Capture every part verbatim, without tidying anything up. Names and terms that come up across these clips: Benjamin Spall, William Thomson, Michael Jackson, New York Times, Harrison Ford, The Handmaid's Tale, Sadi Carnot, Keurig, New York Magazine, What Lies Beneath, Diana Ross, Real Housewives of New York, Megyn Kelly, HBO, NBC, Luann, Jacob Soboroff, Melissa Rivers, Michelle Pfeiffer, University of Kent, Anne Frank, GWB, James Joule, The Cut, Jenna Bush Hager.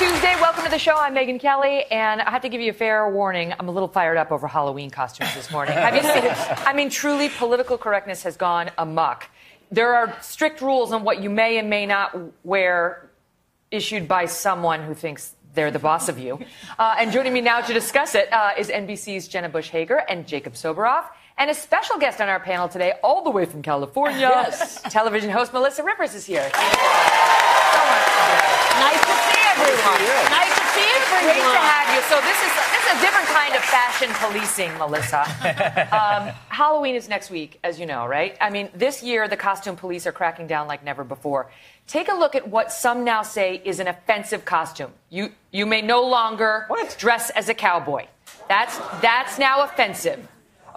Tuesday. Welcome to the show. I'm Megyn Kelly, and I have to give you a fair warning. I'm a little fired up over Halloween costumes this morning. Have you seen it? I mean, truly, political correctness has gone amok. There are strict rules on what you may and may not wear, issued by someone who thinks they're the boss of you. Uh, and joining me now to discuss it uh, is N B C's Jenna Bush Hager and Jacob Soboroff, and a special guest on our panel today, all the way from California. Yes. Television host Melissa Rivers is here. Nice to see everyone. Nice to see everyone. Great to have you. So this is this is a different kind of fashion policing, Melissa. Um, Halloween is next week, as you know, right? I mean, this year the costume police are cracking down like never before. Take a look at what some now say is an offensive costume. You you may no longer what? dress as a cowboy. That's that's now offensive.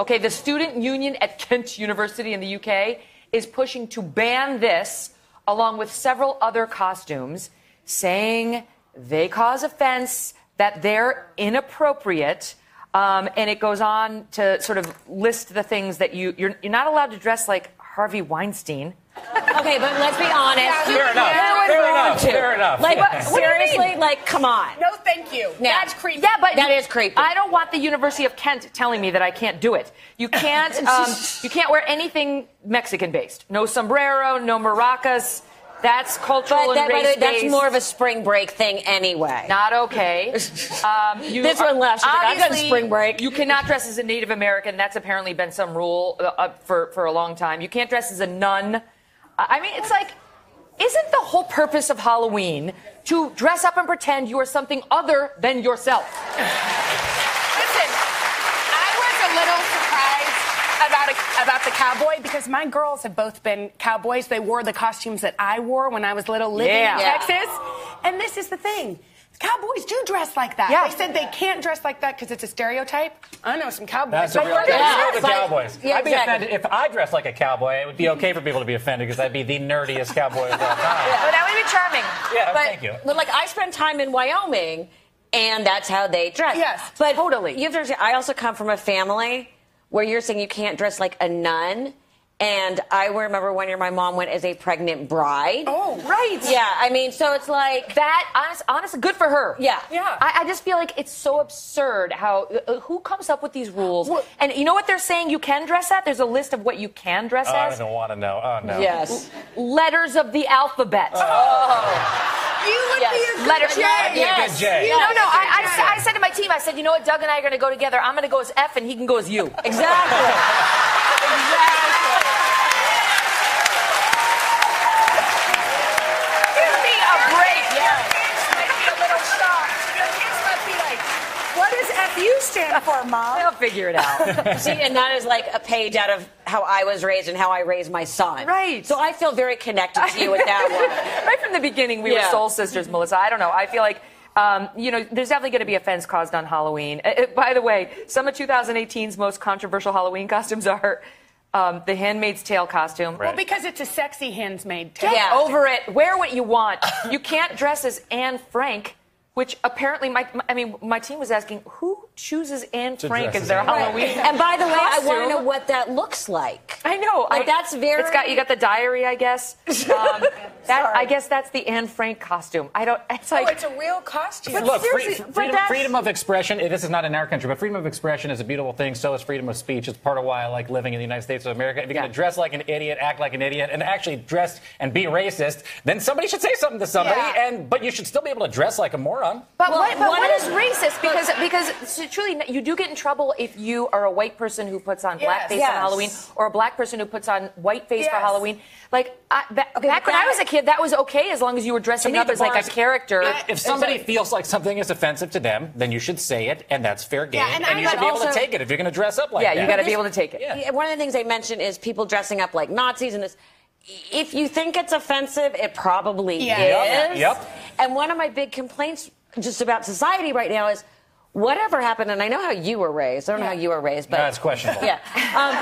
Okay, the student union at Kent University in the U K is pushing to ban this, along with several other costumes, saying they cause offense, that they're inappropriate, um, and it goes on to sort of list the things that you, you're, you're not allowed to dress like Harvey Weinstein. Okay, but let's be honest. Fair enough. Fair enough. Fair enough. Like, what, what seriously, like, come on. No, thank you. No. That's creepy. Yeah, but that you, is creepy. I don't want the University of Kent telling me that I can't do it. You can't. Um, you can't wear anything Mexican-based. No sombrero. No maracas. That's cultural but that, and race-based. That's more of a spring break thing, anyway. Not okay. Um, you this one left. She's like, I've got a spring break. You cannot dress as a Native American. That's apparently been some rule uh, for for a long time. You can't dress as a nun. I mean, it's like, isn't the whole purpose of Halloween to dress up and pretend you are something other than yourself? Listen, I was a little surprised about a, about the cowboy because my girls have both been cowboys. They wore the costumes that I wore when I was little living yeah. in yeah. Texas. And this is the thing. Cowboys do dress like that. Yeah. They said they can't dress like that because it's a stereotype. I know some cowboys. That's a real thing. Yeah. The cowboys. Yeah, I'd be exactly. offended if I dressed like a cowboy. It would be okay for people to be offended because I'd be the nerdiest cowboy of all time. Yeah. But that would be charming. Yeah, but, thank you. But like I spent time in Wyoming, and that's how they dress. Yes, but totally. You have to. I also come from a family where you're saying you can't dress like a nun. And I remember one year my mom went as a pregnant bride. Oh, right. Yeah, I mean, so it's like... That, honest, honestly, good for her. Yeah. Yeah. I, I just feel like it's so absurd how... Uh, who comes up with these rules? Well, and you know what they're saying you can dress at? There's a list of what you can dress oh, as. I don't want to know. Oh, no. Yes. Letters of the alphabet. Oh. oh. You would yes. be a good letter J. I'd be yes. a good J. Yes. No, no, I, I, said, I said to my team, I said, you know what, Doug and I are going to go together. I'm going to go as F and he can go as U. Exactly. Exactly. You stand for, Mom. They'll figure it out. See, and that is like a page out of how I was raised and how I raised my son. Right. So I feel very connected to you with that one. Right from the beginning, we yeah. were soul sisters, Melissa. I don't know. I feel like, um, you know, there's definitely going to be offense caused on Halloween. Uh, by the way, some of twenty eighteen's most controversial Halloween costumes are... Um, the Handmaid's Tale costume. Right. Well, because it's a sexy Handmaid's Tale. Yeah. Over it. Wear what you want. You can't dress as Anne Frank. Which apparently, my, my, I mean, my team was asking, who chooses Anne Frank as their Halloween costume? And by the way, I want to know what that looks like. I know. Like, I, that's very... It's got, you got the diary, I guess. Um, that, I guess that's the Anne Frank costume. I don't... It's like... Oh, it's a real costume. But look, free, free, freedom, freedom of expression, this is not in our country, but freedom of expression is a beautiful thing. So is freedom of speech. It's part of why I like living in the United States of America. If you're yeah. going to dress like an idiot, act like an idiot, and actually dress and be racist, then somebody should say something to somebody, yeah. and but you should still be able to dress like a moron. But, well, what, but what, what is racist? Because because so truly, you do get in trouble if you are a white person who puts on yes, blackface yes. on Halloween, or a black person who puts on whiteface yes. for Halloween. Like I, ba okay, back when that, I was a kid, that was okay as long as you were dressing up as bars, like a character. If, if somebody like, feels like something is offensive to them, then you should say it, and that's fair game. Yeah, and, and you should be also, able to take it if you're going to dress up like yeah, that. Yeah, you got to be able to take it. Yeah. One of the things they mentioned is people dressing up like Nazis and this. If you think it's offensive, it probably yeah. is. Yep, yep. And one of my big complaints just about society right now is whatever happened, and I know how you were raised. I don't yeah. know how you were raised, but... No, that's questionable. Yeah. Um,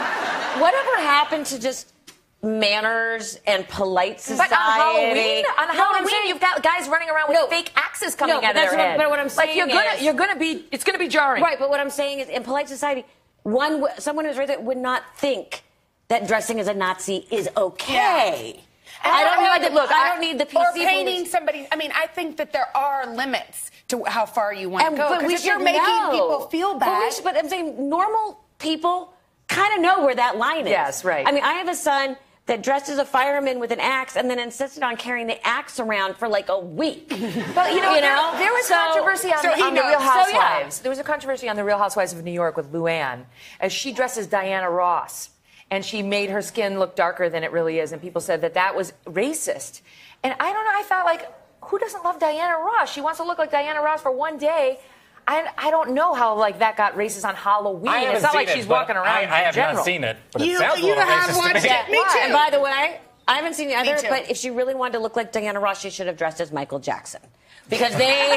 whatever happened to just... manners and polite society. But on Halloween, on no, Halloween, saying, you've got guys running around with no, fake axes coming no, out of their what, head. But what I'm saying like you're gonna, is, you're gonna be, it's gonna be jarring, right? But what I'm saying is, in polite society, one someone who's raised that would not think that dressing as a Nazi is okay. Yeah. And I don't need the, the look. I, I don't need the P C. Or painting somebody. I mean, I think that there are limits to how far you want to go. But we if you're making know. people feel bad. But, we should, but I'm saying normal people kind of know where that line is. Yes, right. I mean, I have a son that dressed as a fireman with an axe and then insisted on carrying the axe around for like a week. But you know, you know? There, there was so, controversy on, so on The Real Housewives. So, yeah. There was a controversy on The Real Housewives of New York with Luann, as she dressed as Diana Ross, and she made her skin look darker than it really is, and people said that that was racist. And I don't know, I felt like, who doesn't love Diana Ross? She wants to look like Diana Ross for one day. I, I don't know how like that got racist on Halloween. It's not like it, she's walking around. I, I have general. not seen it, but you, it sounds you a little have racist to me. Yeah, me too. And by the way, I haven't seen it either. But if she really wanted to look like Diana Ross, she should have dressed as Michael Jackson, because they.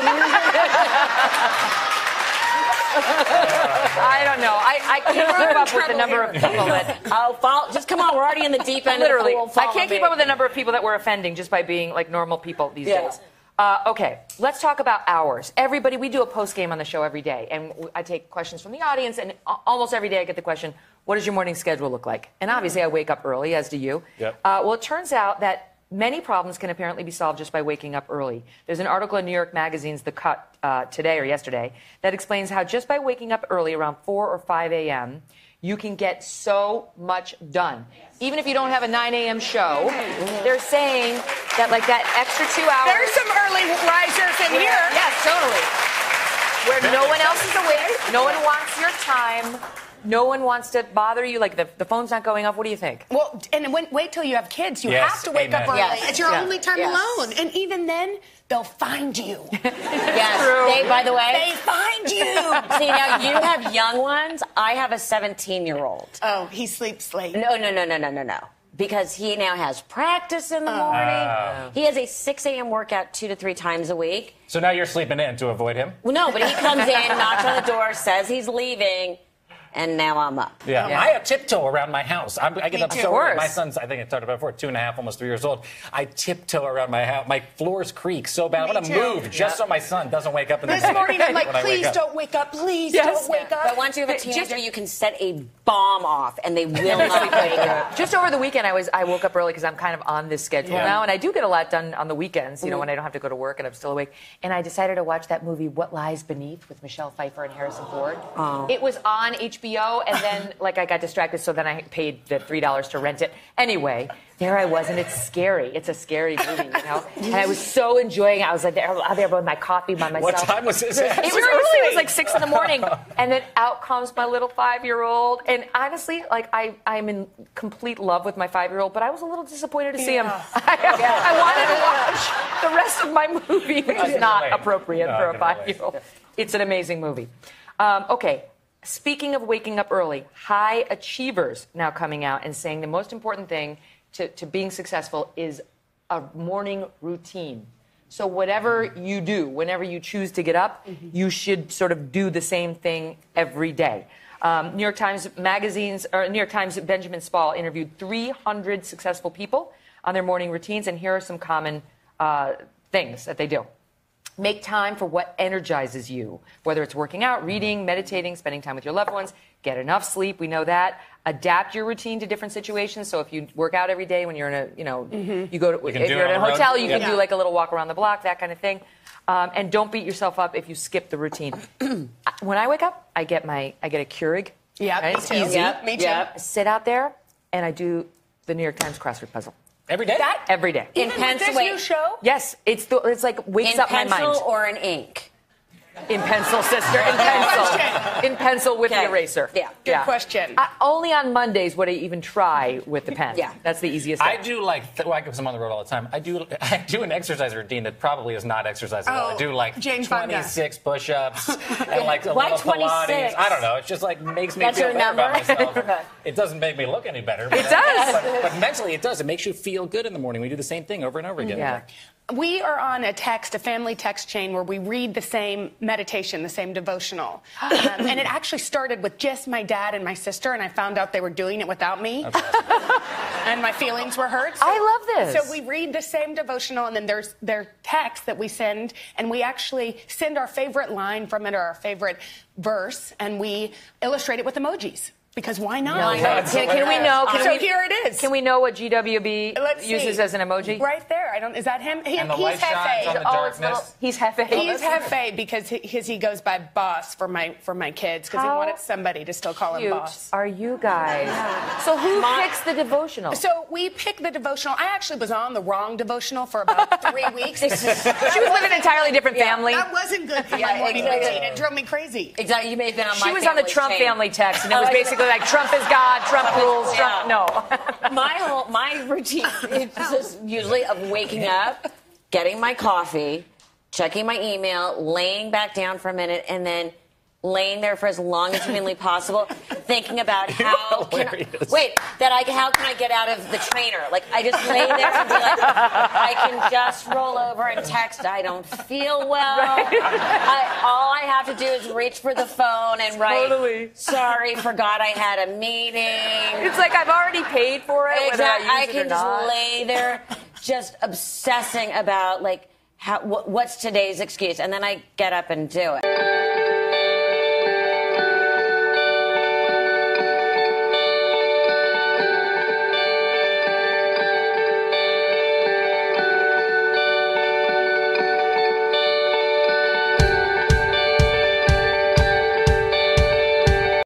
I don't know. I, I can't keep up with the number of people that I'll follow. Just come on, we're already in the deep end. Literally, of the I can't keep me. up with the number of people that we're offending just by being like normal people these yeah. days. Uh, okay, let's talk about ours. Everybody, we do a post game on the show every day, and I take questions from the audience, and almost every day I get the question, what does your morning schedule look like? And obviously I wake up early, as do you. Yep. Uh, well, it turns out that many problems can apparently be solved just by waking up early. There's an article in New York Magazine's The Cut uh, today or yesterday that explains how just by waking up early around four or five A M, you can get so much done. Even if you don't have a nine A M show, they're saying that like that extra two hours. There's some early risers in here. Yes, totally. Where no one else is awake, no one wants your time, no one wants to bother you, like the, the phone's not going off. What do you think? Well, and when, wait till you have kids. You yes, have to wake amen. up early. Yes. It's your yes. only time yes. alone. And even then, they'll find you. Yes, true. They, by the way. They find you. See, now you have young ones. I have a seventeen-year-old. Oh, he sleeps late. No, no, no, no, no, no, no. Because he now has practice in the oh. morning. Uh, he has a six A M workout two to three times a week. So now you're sleeping in to avoid him? Well, no, but he comes in, knocks on the door, says he's leaving. And now I'm up. Yeah, yeah. I have tiptoe around my house. I'm, I get Me up so early. My son's, I think I talked about before, two and a half, almost three years old. I tiptoe around my house. My floors creak so bad. Me I'm gonna too. move just yeah. so my son doesn't wake up in the morning. This morning I'm like, please wake don't wake up. Please yes. don't wake up. But once you have a teenager, you can set a bomb off, and they will not wake up. Just over the weekend, I was I woke up early because I'm kind of on this schedule yeah. now, and I do get a lot done on the weekends. You mm-hmm. know, when I don't have to go to work and I'm still awake. And I decided to watch that movie, What Lies Beneath, with Michelle Pfeiffer and Harrison Ford. Oh. It was on H B O. And then, like, I got distracted, so then I paid the three dollars to rent it. Anyway, there I was, and it's scary. It's a scary movie, you know? And I was so enjoying it. I was like, there, out there with my coffee by myself. What time was this? It was early. It was like six in the morning. And then out comes my little five-year-old. And honestly, like, I, I'm in complete love with my five-year-old, but I was a little disappointed to see yeah. him. I, yeah. I wanted to watch the rest of my movie, which is not relate. appropriate no, for a five-year-old. It's an amazing movie. Um, okay. Speaking of waking up early, high achievers now coming out and saying the most important thing to, to being successful is a morning routine. So whatever you do, whenever you choose to get up, mm-hmm. you should sort of do the same thing every day. Um, New York Times magazines, or New York Times Benjamin Spall interviewed three hundred successful people on their morning routines, and here are some common uh, things that they do. Make time for what energizes you, whether it's working out, reading, meditating, spending time with your loved ones. Get enough sleep, we know that. Adapt your routine to different situations. So if you work out every day when you're in a, you know, mm-hmm. you go to, you if you're in a hotel, you yeah. can do like a little walk around the block, that kind of thing. Um, and don't beat yourself up if you skip the routine. When I wake up, I get my, I get a Keurig. Yeah, right? It's easy. Yep, me too. Yep. Sit out there and I do the New York Times crossword puzzle. Every day? That, every day. Even in pencil, with this new show? Yes. It's, the, it's like wakes in up my mind. In pencil or in ink? In pencil, sister. In pencil. In pencil with okay. the eraser. Yeah. Good yeah. question. I, only on Mondays would I even try with the pen. Yeah. That's the easiest thing. I do like, well, I because I'm on the road all the time, I do I do an exercise routine that probably is not exercise at all. Oh, I do like James twenty-six push-ups and like a Why little Pilates. twenty-six? I don't know. It just like makes me That's feel better about myself. It doesn't make me look any better. But it does. But, but mentally it does. It makes you feel good in the morning. We do the same thing over and over again. Yeah. We are on a text, a family text chain where we read the same meditation, the same devotional. Um, and it actually started with just my dad and my sister, and I found out they were doing it without me. Okay. And my feelings were hurt. So, I love this. So we read the same devotional, and then there's their text that we send, and we actually send our favorite line from it or our favorite verse, and we illustrate it with emojis. Because why not? Why not? Can, can we know? Can so we, here it is. Can we know what G W B Let's uses see. as an emoji? Right there. I don't. Is that him? He, and the he's hefe. Oh, little, he's hefe. He's hefe because he, his, he goes by boss for my for my kids because he wanted somebody to still call him boss. Are you guys? So who my, picks the devotional? So we pick the devotional. I actually was on the wrong devotional for about three weeks. She was with an entirely different yeah, family. That wasn't good for yeah, my morning routine. Exactly. It drove me crazy. Exactly. You made that on she my. She was on the Trump chain. family text, and it was basically. Like Trump is God, Trump rules, yeah. Trump, no. My whole, my routine is just usually of waking up, getting my coffee, checking my email, laying back down for a minute, and then laying there for as long as humanly possible, thinking about how can I, wait, that I, how can I get out of the trainer? Like, I just lay there and be like, I can just roll over and text, I don't feel well. Right. I, all I have to do is reach for the phone and write, totally. sorry, forgot I had a meeting. It's like I've already paid for it, exactly. whether I use I can it or just not. lay there just obsessing about, like, how, wh what's today's excuse? And then I get up and do it.